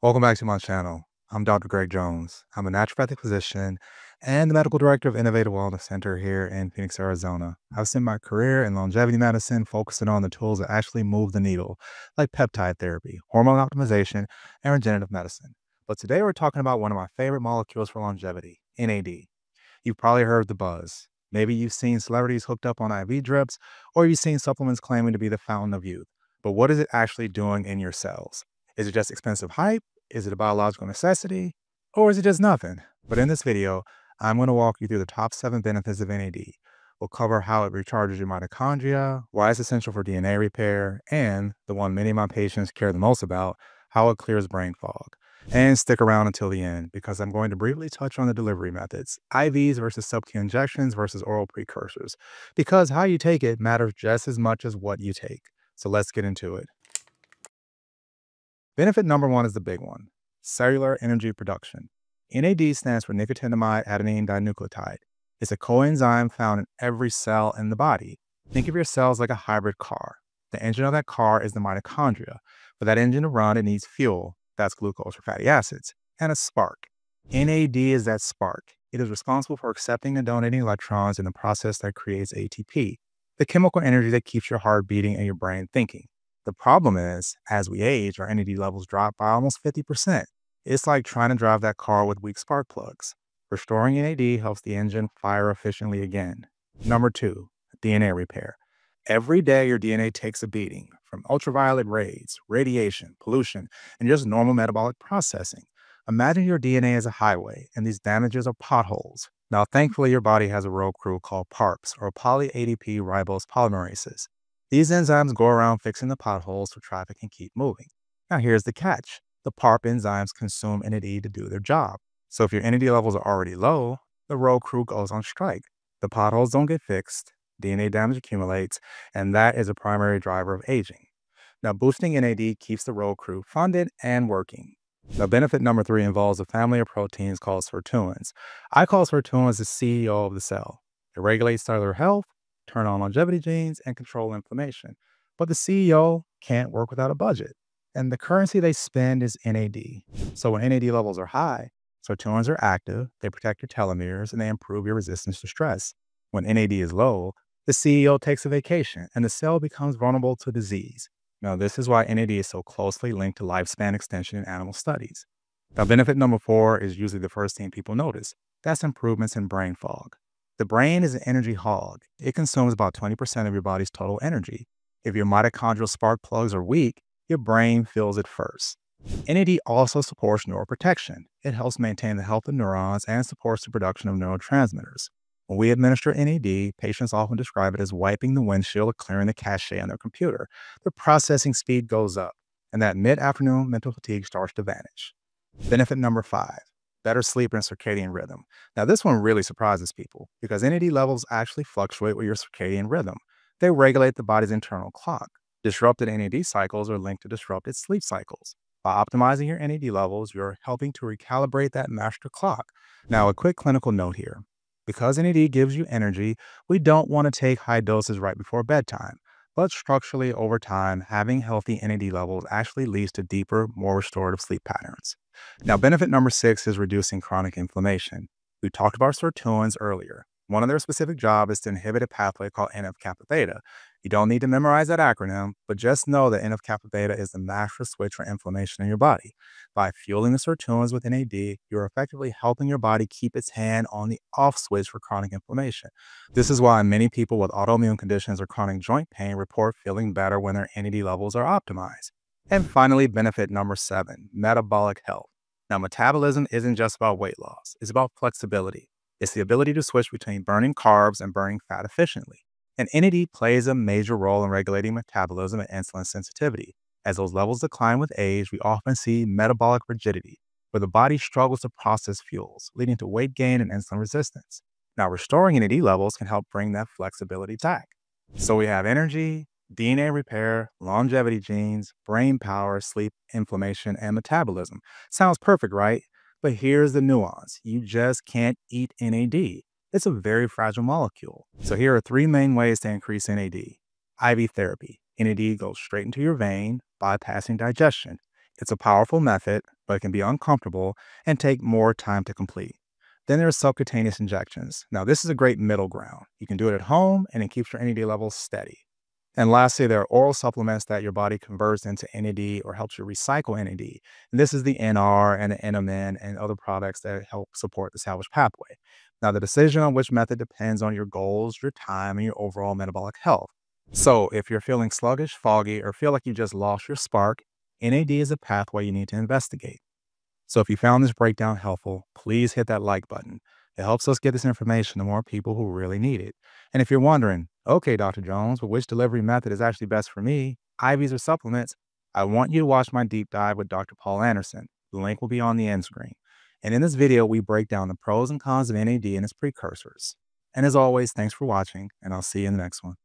Welcome back to my channel. I'm Dr. Greg Jones. I'm a naturopathic physician and the medical director of Innovative Wellness Center here in Phoenix, Arizona. I've spent my career in longevity medicine focusing on the tools that actually move the needle, like peptide therapy, hormone optimization, and regenerative medicine. But today we're talking about one of my favorite molecules for longevity, NAD. You've probably heard the buzz. Maybe you've seen celebrities hooked up on IV drips, or you've seen supplements claiming to be the fountain of youth. But what is it actually doing in your cells? Is it just expensive hype? Is it a biological necessity? Or is it just nothing? But in this video, I'm going to walk you through the top 7 benefits of NAD. We'll cover how it recharges your mitochondria, why it's essential for DNA repair, and the one many of my patients care the most about, how it clears brain fog. And stick around until the end because I'm going to briefly touch on the delivery methods, IVs versus sub-Q injections versus oral precursors, because how you take it matters just as much as what you take. So let's get into it. Benefit number 1 is the big one, cellular energy production. NAD stands for nicotinamide adenine dinucleotide. It's a coenzyme found in every cell in the body. Think of your cells like a hybrid car. The engine of that car is the mitochondria. For that engine to run, it needs fuel. That's glucose or fatty acids, and a spark. NAD is that spark. It is responsible for accepting and donating electrons in the process that creates ATP, the chemical energy that keeps your heart beating and your brain thinking. The problem is, as we age, our NAD levels drop by almost 50%. It's like trying to drive that car with weak spark plugs. Restoring NAD helps the engine fire efficiently again. Number 2, DNA repair. Every day, your DNA takes a beating from ultraviolet rays, radiation, pollution, and just normal metabolic processing. Imagine your DNA as a highway, and these damages are potholes. Now, thankfully, your body has a road crew called PARPs, or poly-ADP ribose polymerases. These enzymes go around fixing the potholes so traffic can keep moving. Now here's the catch. The PARP enzymes consume NAD to do their job. So if your NAD levels are already low, the road crew goes on strike. The potholes don't get fixed, DNA damage accumulates, and that is a primary driver of aging. Now boosting NAD keeps the road crew funded and working. Now benefit number 3 involves a family of proteins called sirtuins. I call sirtuins the CEO of the cell. It regulates cellular health, turn on longevity genes, and control inflammation. But the CEO can't work without a budget, and the currency they spend is NAD. So when NAD levels are high, sirtuins are active, they protect your telomeres, and they improve your resistance to stress. When NAD is low, the CEO takes a vacation, and the cell becomes vulnerable to disease. Now, this is why NAD is so closely linked to lifespan extension in animal studies. Now, benefit number 4 is usually the first thing people notice. That's improvements in brain fog. The brain is an energy hog. It consumes about 20% of your body's total energy. If your mitochondrial spark plugs are weak, your brain feels it first. NAD also supports neuroprotection. It helps maintain the health of neurons and supports the production of neurotransmitters. When we administer NAD, patients often describe it as wiping the windshield or clearing the cache on their computer. Their processing speed goes up, and that mid-afternoon mental fatigue starts to vanish. Benefit number 5. Better sleep and circadian rhythm. Now, this one really surprises people because NAD levels actually fluctuate with your circadian rhythm. They regulate the body's internal clock. Disrupted NAD cycles are linked to disrupted sleep cycles. By optimizing your NAD levels, you're helping to recalibrate that master clock. Now, a quick clinical note here. Because NAD gives you energy, we don't want to take high doses right before bedtime. But structurally, over time, having healthy NAD levels actually leads to deeper, more restorative sleep patterns. Now, benefit number 6 is reducing chronic inflammation. We talked about sirtuins earlier. One of their specific jobs is to inhibit a pathway called NF-kappa-beta. You don't need to memorize that acronym, but just know that NF-kappa-beta is the master switch for inflammation in your body. By fueling the sirtuins with NAD, you're effectively helping your body keep its hand on the off switch for chronic inflammation. This is why many people with autoimmune conditions or chronic joint pain report feeling better when their NAD levels are optimized. And finally, benefit number 7, metabolic health. Now, metabolism isn't just about weight loss. It's about flexibility. It's the ability to switch between burning carbs and burning fat efficiently. And NAD plays a major role in regulating metabolism and insulin sensitivity. As those levels decline with age, we often see metabolic rigidity, where the body struggles to process fuels, leading to weight gain and insulin resistance. Now, restoring NAD levels can help bring that flexibility back. So we have energy, DNA repair, longevity genes, brain power, sleep, inflammation, and metabolism. Sounds perfect, right? But here's the nuance. You just can't eat NAD. It's a very fragile molecule. So here are 3 main ways to increase NAD. IV therapy. NAD goes straight into your vein, bypassing digestion. It's a powerful method, but it can be uncomfortable and take more time to complete. Then there are subcutaneous injections. Now, this is a great middle ground. You can do it at home and it keeps your NAD levels steady. And lastly, there are oral supplements that your body converts into NAD or helps you recycle NAD. And this is the NR and the NMN and other products that help support the salvage pathway. Now, the decision on which method depends on your goals, your time, and your overall metabolic health. So if you're feeling sluggish, foggy, or feel like you just lost your spark, NAD is a pathway you need to investigate. So if you found this breakdown helpful, please hit that like button. It helps us get this information to more people who really need it. And if you're wondering, okay, Dr. Jones, but which delivery method is actually best for me, IVs or supplements? I want you to watch my deep dive with Dr. Paul Anderson. The link will be on the end screen. And in this video, we break down the pros and cons of NAD and its precursors. And as always, thanks for watching, and I'll see you in the next one.